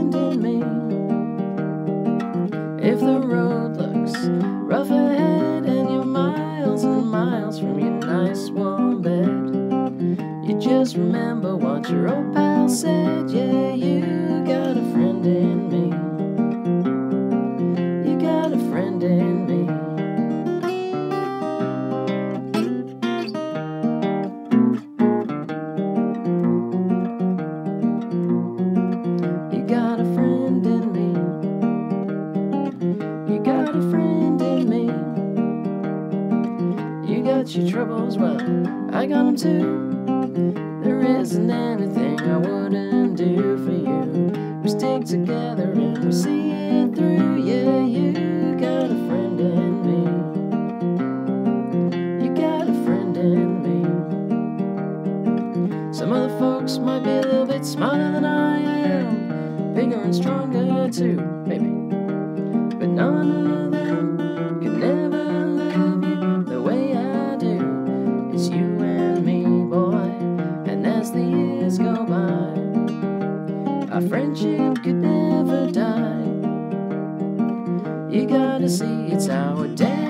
abandon me. If the road looks rough ahead and you're miles and miles from your nice warm bed, you just remember what your old pal said. Yeah, you got a friend in me. You got a friend in me. You got a friend in me. You got your troubles, well, I got them too. There isn't anything I wouldn't do for you. We stick together and we see it through. Yeah, you got a friend in me. You got a friend in me. Some other folks might be a little bit smarter than I am, bigger and stronger too, maybe. But none of them could never love you the way I do. It's you and me, boy, and as the years go by, our friendship could never die. You gotta see it's our day.